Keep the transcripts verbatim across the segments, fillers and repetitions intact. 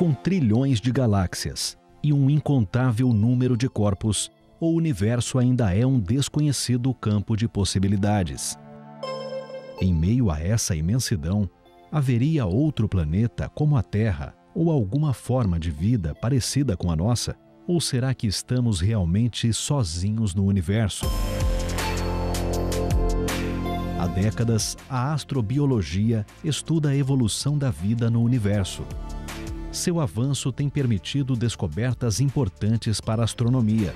com trilhões de galáxias e um incontável número de corpos, o universo ainda é um desconhecido campo de possibilidades. Em meio a essa imensidão, haveria outro planeta como a Terra ou alguma forma de vida parecida com a nossa? Ou será que estamos realmente sozinhos no universo? Há décadas, a astrobiologia estuda a evolução da vida no universo. Seu avanço tem permitido descobertas importantes para a astronomia.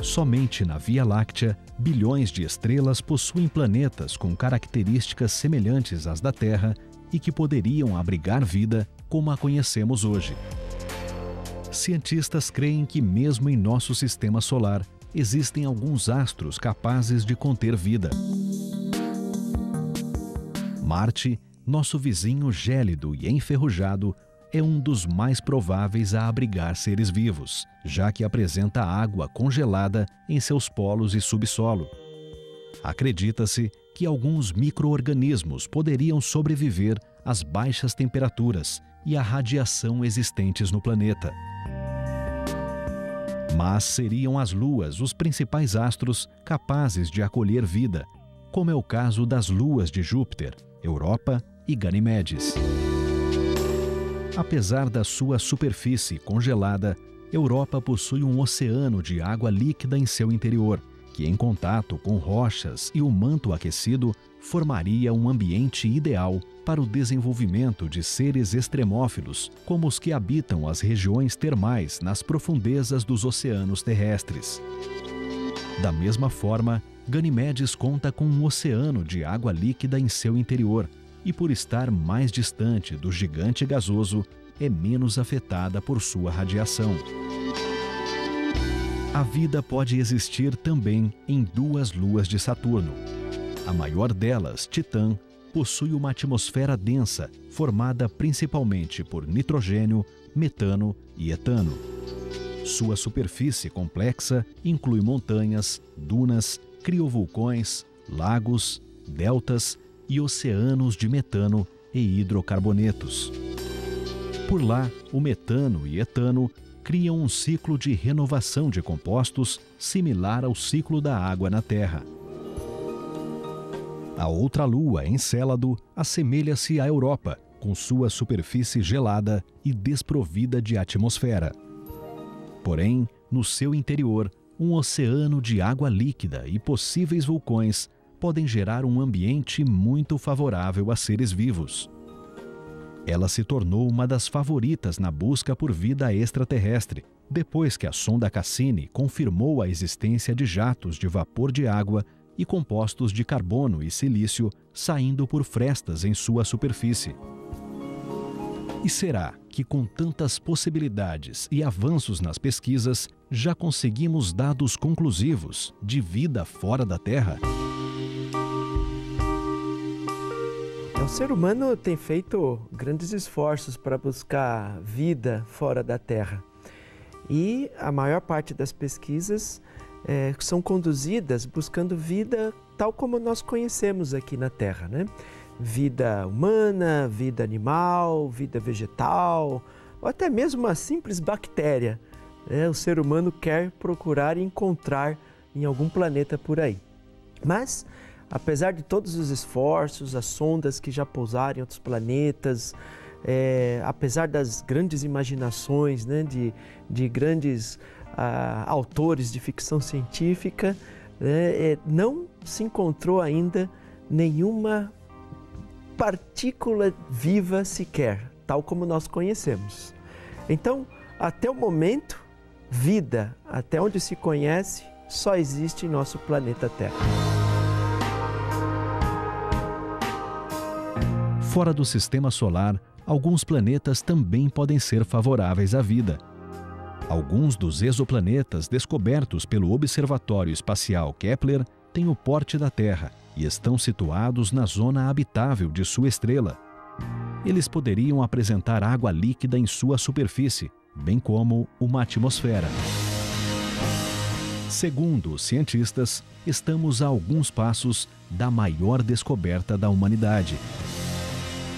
Somente na Via Láctea, bilhões de estrelas possuem planetas com características semelhantes às da Terra e que poderiam abrigar vida como a conhecemos hoje. Cientistas creem que mesmo em nosso sistema solar, existem alguns astros capazes de conter vida. Marte, nosso vizinho gélido e enferrujado, é um dos mais prováveis a abrigar seres vivos, já que apresenta água congelada em seus polos e subsolo. Acredita-se que alguns micro-organismos poderiam sobreviver às baixas temperaturas e à radiação existentes no planeta. Mas seriam as luas os principais astros capazes de acolher vida, como é o caso das luas de Júpiter, Europa e Ganimedes. Apesar da sua superfície congelada, Europa possui um oceano de água líquida em seu interior, que em contato com rochas e o manto aquecido, formaria um ambiente ideal para o desenvolvimento de seres extremófilos, como os que habitam as regiões termais nas profundezas dos oceanos terrestres. Da mesma forma, Ganimedes conta com um oceano de água líquida em seu interior e, por estar mais distante do gigante gasoso, é menos afetada por sua radiação. A vida pode existir também em duas luas de Saturno. A maior delas, Titã, possui uma atmosfera densa, formada principalmente por nitrogênio, metano e etano. Sua superfície complexa inclui montanhas, dunas, criovulcões, lagos, deltas e oceanos de metano e hidrocarbonetos. Por lá, o metano e etano criam um ciclo de renovação de compostos similar ao ciclo da água na Terra. A outra lua, Encélado, assemelha-se à Europa, com sua superfície gelada e desprovida de atmosfera. Porém, no seu interior, um oceano de água líquida e possíveis vulcões podem gerar um ambiente muito favorável a seres vivos. Ela se tornou uma das favoritas na busca por vida extraterrestre, depois que a sonda Cassini confirmou a existência de jatos de vapor de água e compostos de carbono e silício saindo por frestas em sua superfície. E será que com tantas possibilidades e avanços nas pesquisas, já conseguimos dados conclusivos de vida fora da Terra? O ser humano tem feito grandes esforços para buscar vida fora da Terra. E a maior parte das pesquisas É, são conduzidas buscando vida tal como nós conhecemos aqui na Terra, né? Vida humana, vida animal, vida vegetal, ou até mesmo uma simples bactéria, né? O ser humano quer procurar e encontrar em algum planeta por aí. Mas, apesar de todos os esforços, as sondas que já pousaram em outros planetas, é, apesar das grandes imaginações, né, de, de grandes... Uh, autores de ficção científica, né, não se encontrou ainda nenhuma partícula viva sequer, tal como nós conhecemos. Então, até o momento, vida, até onde se conhece, só existe em nosso planeta Terra. Fora do sistema solar, alguns planetas também podem ser favoráveis à vida. Alguns dos exoplanetas descobertos pelo Observatório Espacial Kepler têm o porte da Terra e estão situados na zona habitável de sua estrela. Eles poderiam apresentar água líquida em sua superfície, bem como uma atmosfera. Segundo os cientistas, estamos a alguns passos da maior descoberta da humanidade.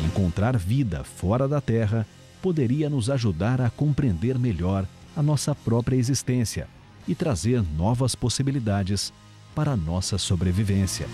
Encontrar vida fora da Terra poderia nos ajudar a compreender melhor a nossa própria existência e trazer novas possibilidades para a nossa sobrevivência.